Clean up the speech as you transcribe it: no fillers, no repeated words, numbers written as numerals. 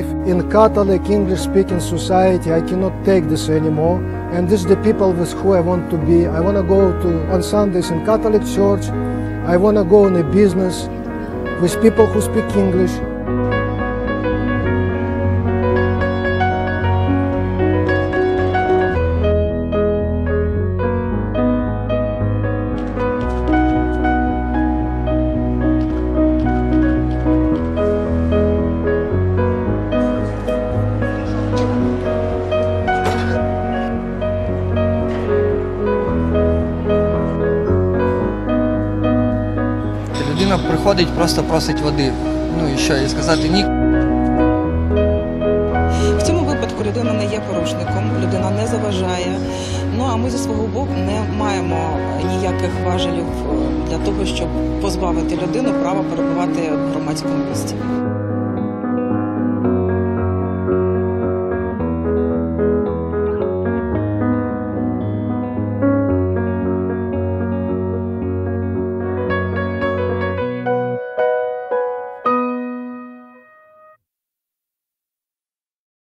life in Catholic English-speaking society. I cannot take this anymore. And this is the people with who I want to be. I want to go to on Sundays in Catholic Church. I want to go in a business with people who speak English. Людина приходить, просто просить води, ну і що, і сказати ні. В цьому випадку людина не є порушником, людина не заважає, ну а ми зі свого боку не маємо ніяких важелів для того, щоб позбавити людину права перебувати в громадському місці.